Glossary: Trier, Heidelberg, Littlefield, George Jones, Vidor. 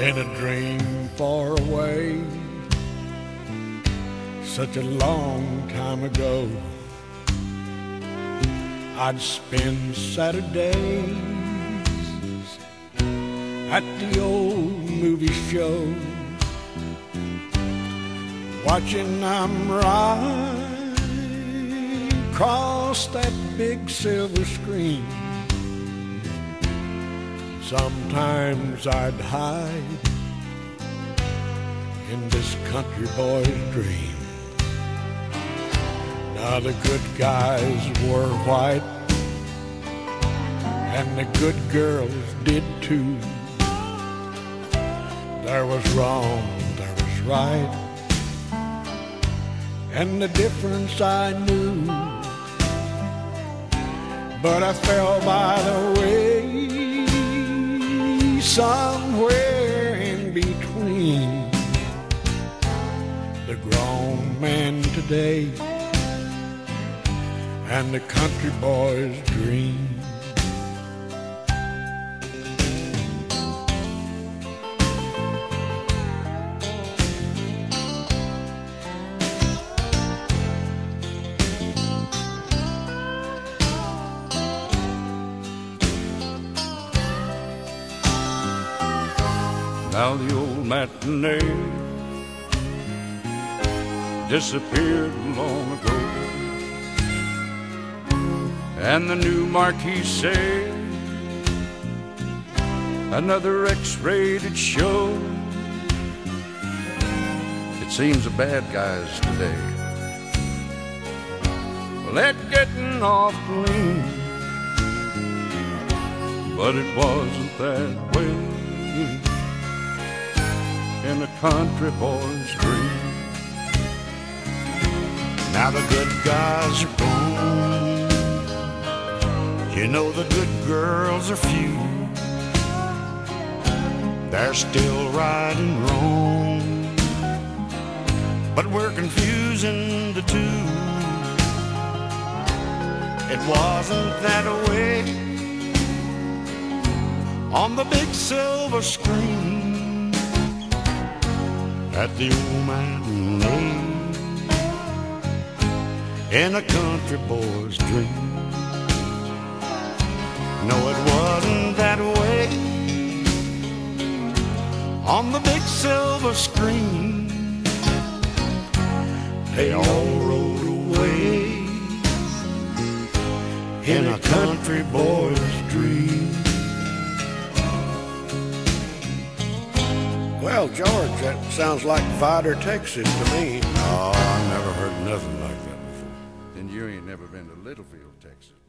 and a dream far away, such a long time ago. I'd spend Saturdays at the old movie show, watching them ride across that big silver screen. Sometimes I'd hide in this country boy's dream. Now the good guys were white, and the good girls did too. There was wrong, there was right, and the difference I knew. But I fell by the way, somewhere in between. The grown man today and the country boy's dream. Now the old matinee disappeared long ago, and the new marquee said another X-rated show. It seems the bad guys today, well, they're getting off clean. But it wasn't that way in a country boy's dream. Now the good guys are gone, you know the good girls are few. They're still right and wrong, but we're confusing the two. It wasn't that way on the big silver screen at the old matinee in a country boy's dream. No, it wasn't that way on the big silver screen. They all rode away in a country boy's dream. Well, George, that sounds like Vidor, Texas to me. Oh, I never heard nothing like that before. Then you ain't never been to Littlefield, Texas.